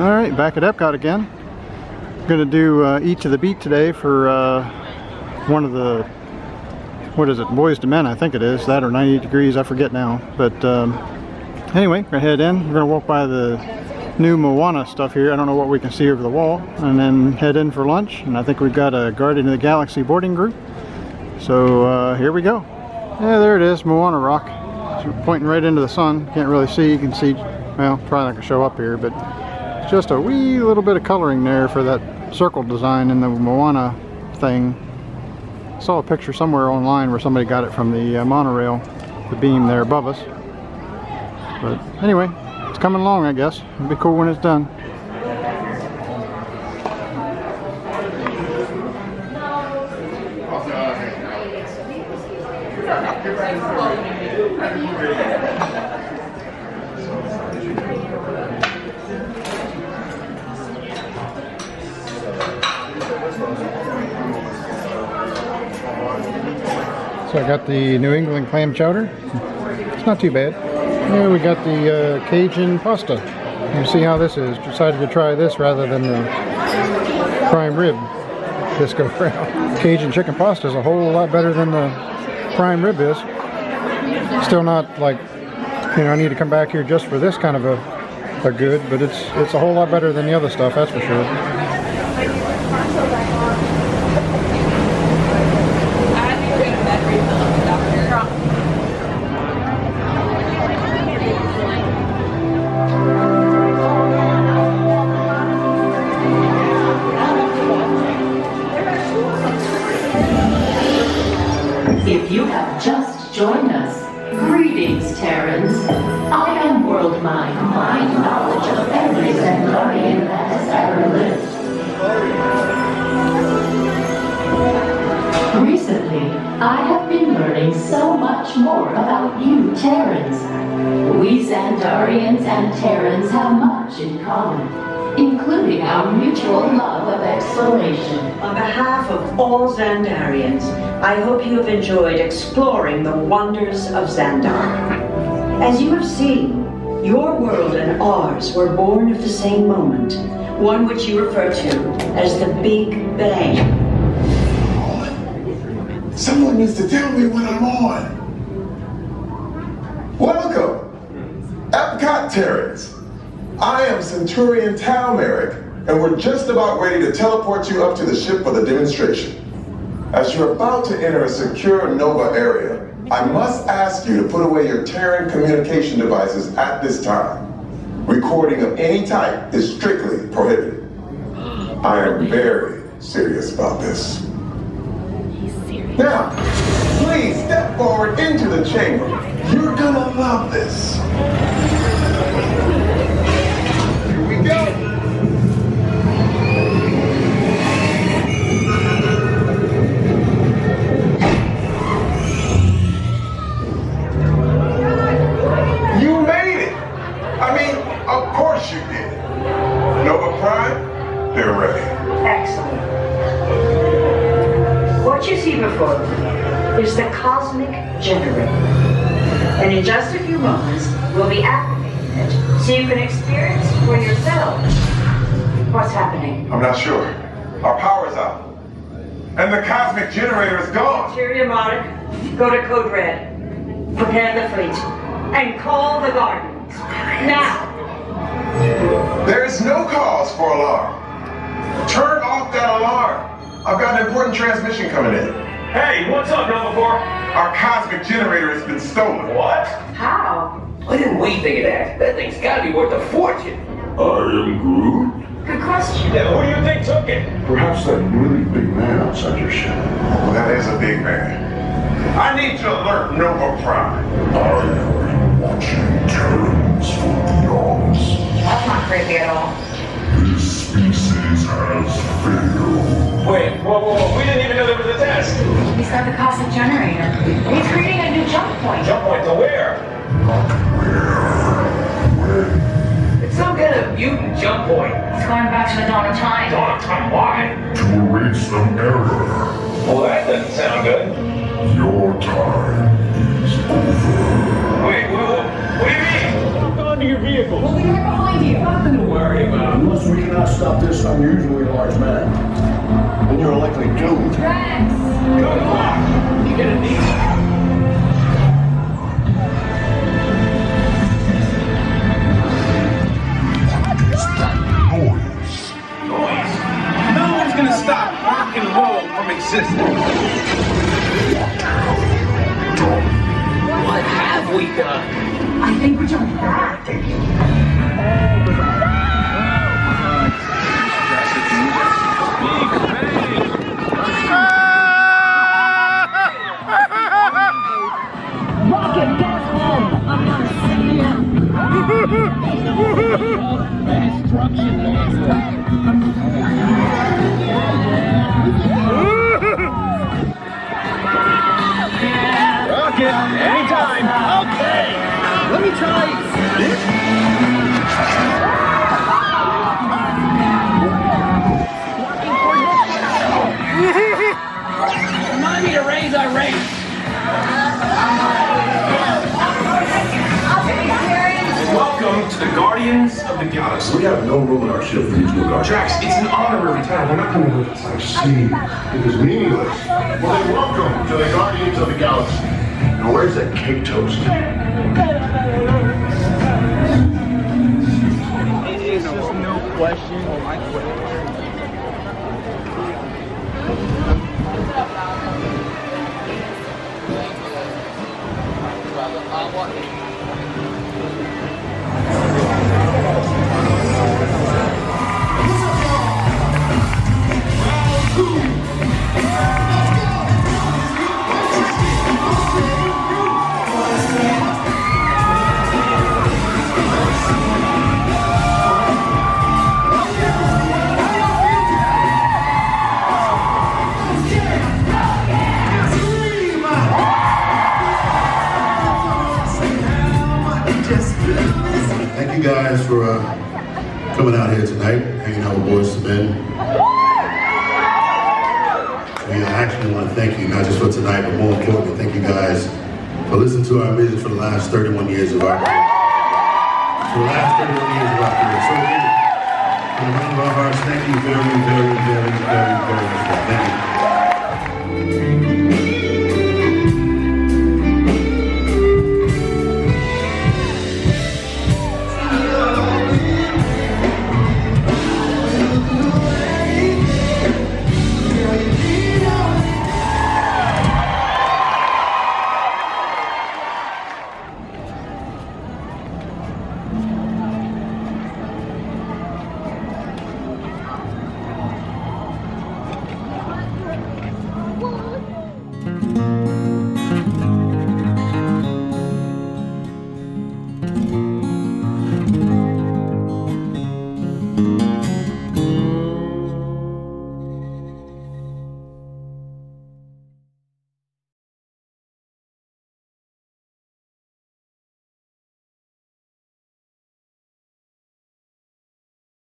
Alright, back at Epcot again. I'm going to do Eat to the Beat today for one of the, what is it, Boyz II Men, I think it is, that or 98 Degrees, I forget now. But anyway, we're going to head in. We're going to walk by the new Moana stuff here. I don't know what we can see over the wall. And then head in for lunch. And I think we've got a Guardians of the Galaxy boarding group. So here we go. Yeah, there it is, Moana Rock. It's pointing right into the sun. Can't really see. You can see, well, probably not going to show up here, but just a wee little bit of coloring there for that circle design in the Moana thing. I saw a picture somewhere online where somebody got it from the monorail, the beam there above us. But anyway, it's coming along, I guess. It'll be cool when it's done. So I got the New England clam chowder. It's not too bad. Here we got the Cajun pasta. You see how this is. Decided to try this rather than the prime rib this go round. Cajun chicken pasta is a whole lot better than the prime rib is. Still not like, you know, I need to come back here just for this kind of a good, but it's a whole lot better than the other stuff, that's for sure. If you have just joined us, greetings, Terrans. I am World Mind, my knowledge of every Zandarian that has ever lived. Recently, I have been learning so much more about you, Terrans. We Zandarians and Terrans have much in common, including our mutual love of exploration. On behalf of all Zandarians, I hope you have enjoyed exploring the wonders of Zandar. As you have seen, your world and ours were born of the same moment, one which you refer to as the Big Bang. Someone needs to tell me when I'm on. Welcome, Epcot Terrans. I am Centurion Talmeric, and we're just about ready to teleport you up to the ship for the demonstration. As you're about to enter a secure Nova area, I must ask you to put away your Terran communication devices at this time. Recording of any type is strictly prohibited. I am very serious about this. He's serious. Now, please step forward into the chamber. You're gonna love this. Is the cosmic generator, and in just a few moments we'll be activating it so you can experience for yourself what's happening. I'm not sure. Our power's out, and the cosmic generator is gone. Cheriamonic, go to Code Red, prepare the fleet, and call the Guardians now. There is no cause for alarm. Turn off that alarm. I've got an important transmission coming in. Hey, what's up, Nova Prime? Our cosmic generator has been stolen. What? How? Why didn't we think of that? That thing's gotta be worth a fortune. I am Groot. Good question. Yeah, who do you think took it? Perhaps that really big man outside your ship. Oh, that is a big man. I need to alert Nova Prime. Are you watching Terrans from the arms? That's not creepy at all. This species has failed. Wait, whoa, we didn't even know there was a test! He's got the cosmic generator. He's creating a new jump point. Jump point to where? Not where? It's some kind of mutant jump point. It's going back to the dawn of time. Dawn of time, why? To erase some error. Well, that doesn't sound good. Your time is over. Wait, what do you mean? Hold on to your vehicle. We'll be right behind you. nothing to worry about. Unless we cannot stop this unusually large man, then you're likely doomed. Rex! Good luck! You gonna need it. Gonna stop rock and roll from existence. What have we done? I think we're turning back. Rocket gas bomb. Rocket, anytime. Okay, let me try this. Remind me to raise our rates. Welcome to the Guardians of the Galaxy. We have no room in our ship for these new guardians. Drax, it's an honorary title. They're not coming with us. I see. It was meaningless. Well, then welcome to the Guardians of the Galaxy. Now, where's that cake toast? It is no question. Thank you guys for coming out here tonight, hanging out with Boyz II Men. We actually want to thank you, not just for tonight, but more importantly, thank you guys for listening to our music for the last 31 years of our career. So again, from the bottom of our hearts, thank you very, very, very, very, very much. Thank you.